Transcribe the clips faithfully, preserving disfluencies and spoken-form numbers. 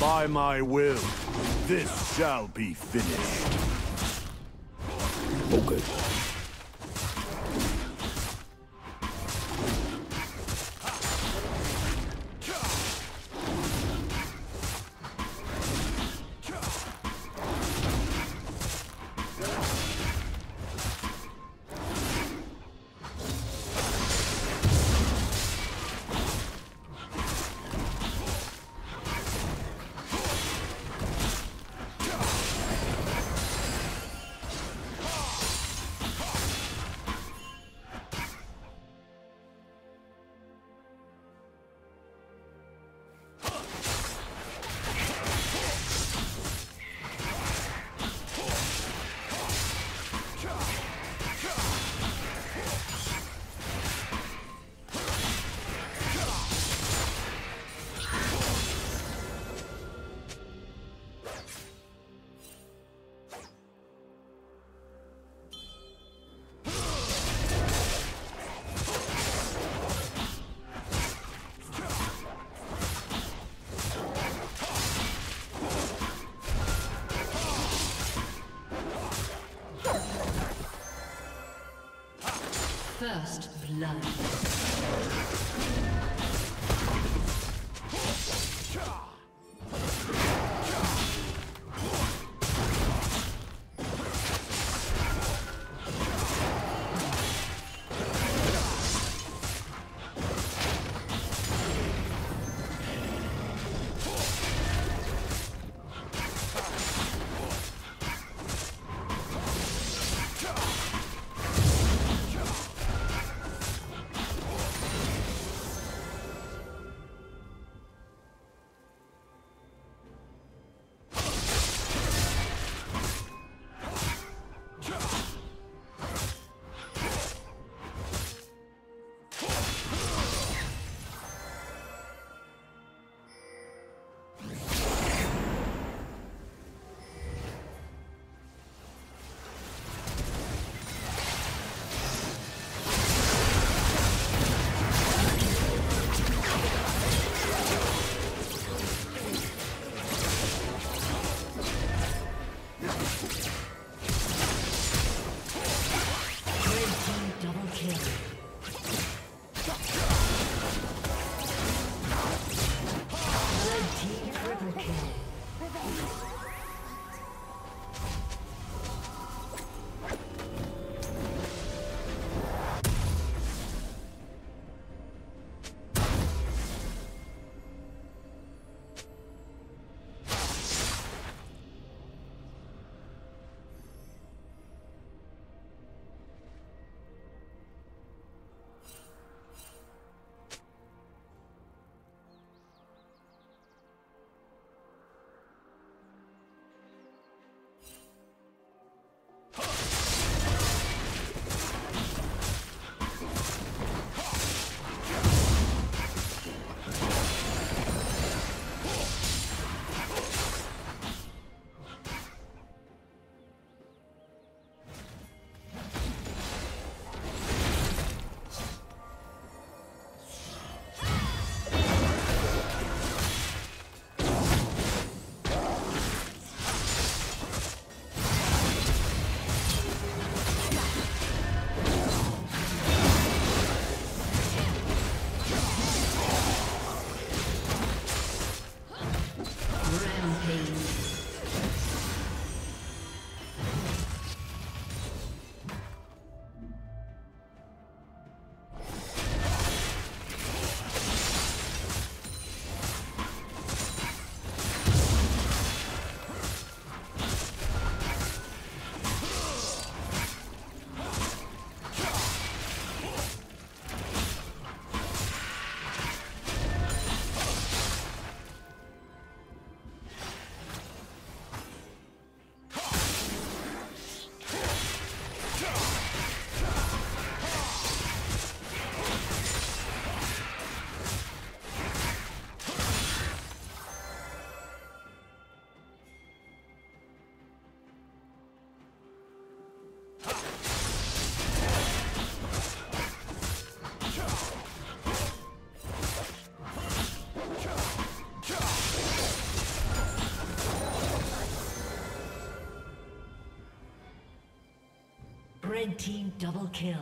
By my will, this shall be finished. Okay. First blood. Red team double kill.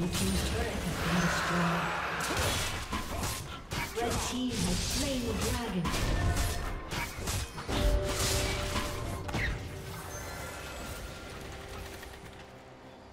Blue team's turret has been destroyed. Red team has slain the dragon.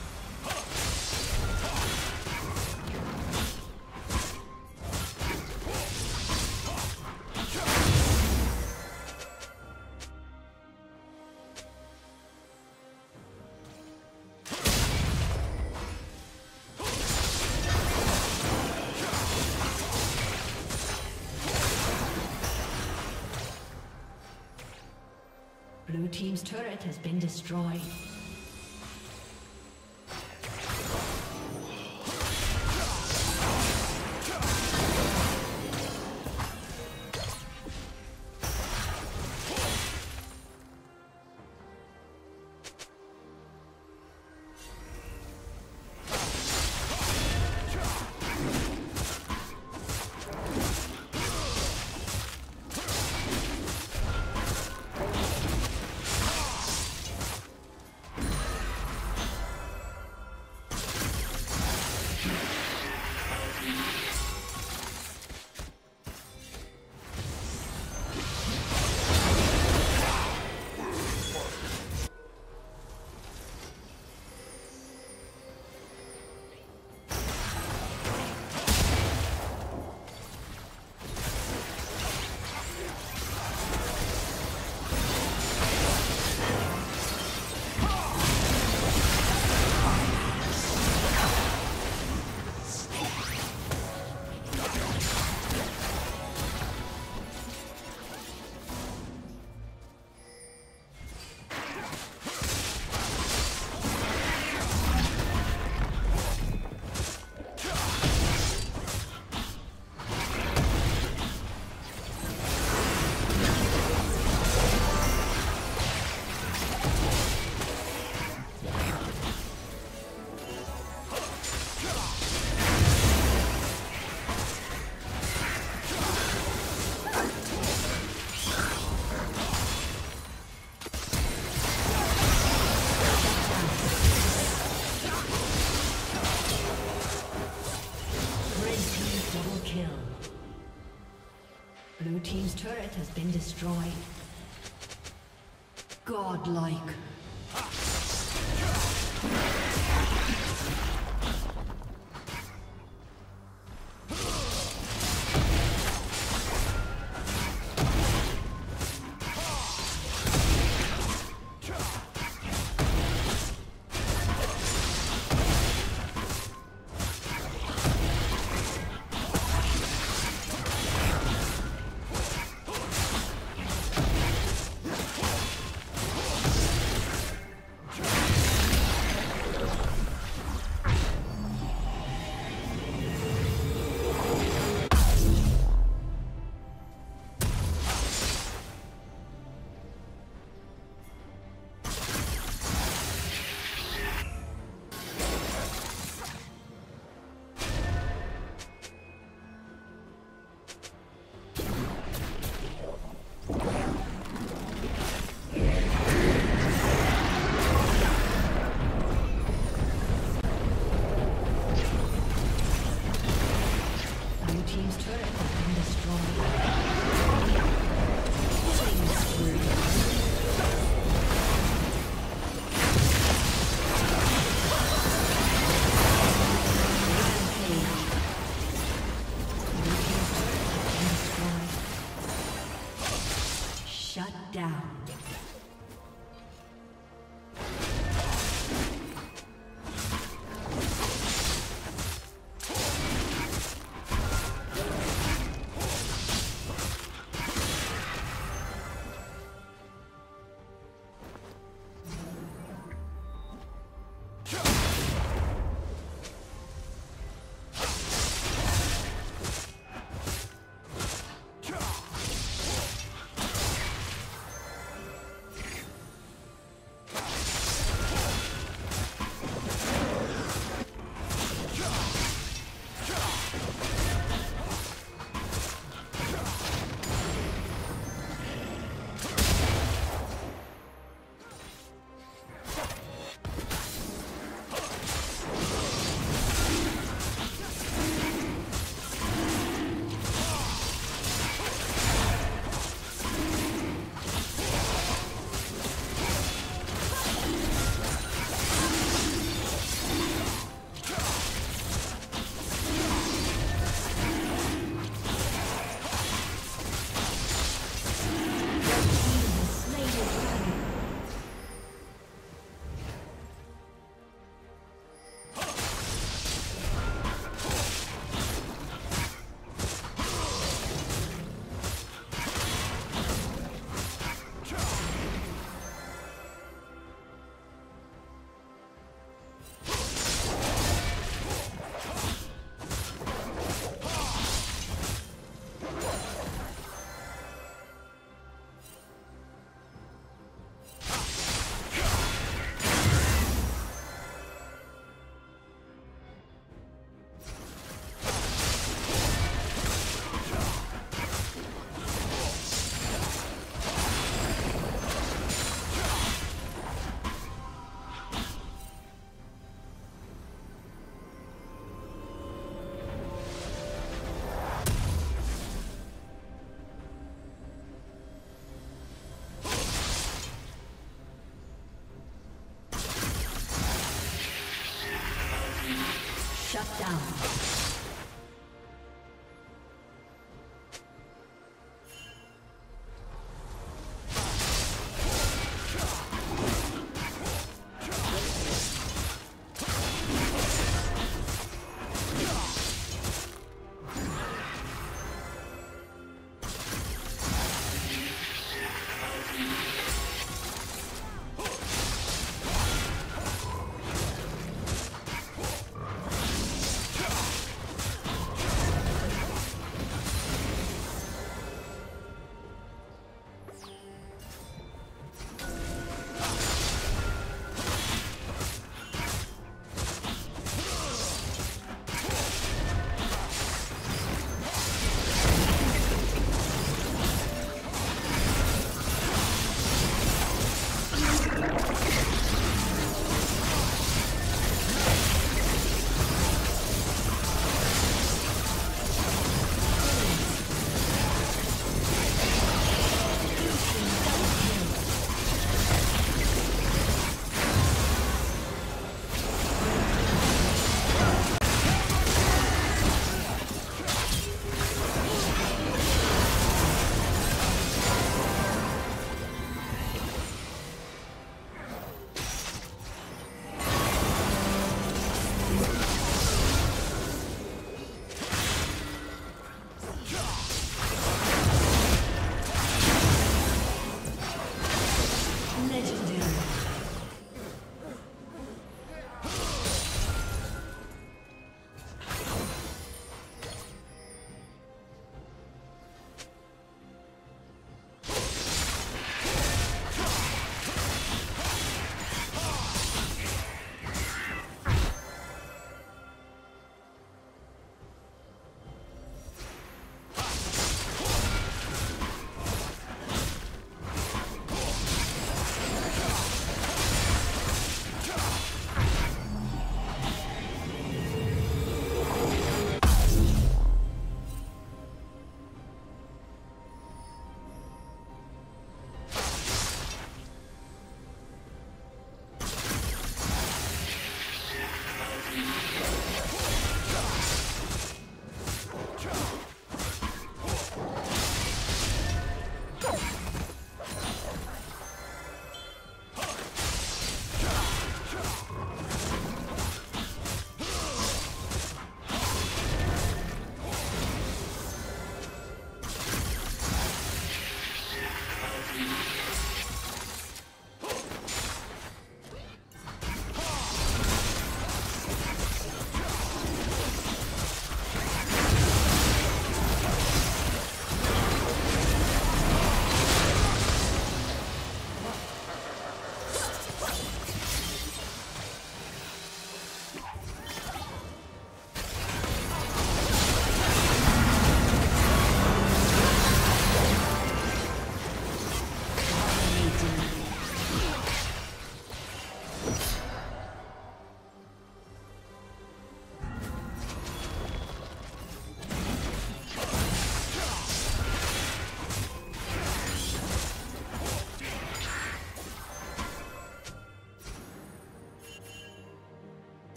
Blue team's turret has been destroyed. Turret has been destroyed. Godlike. Shut down.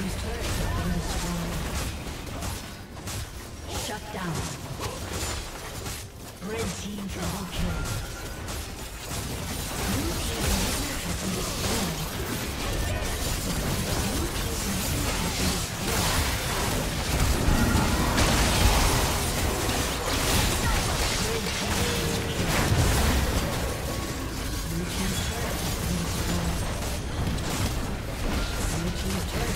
Team's turret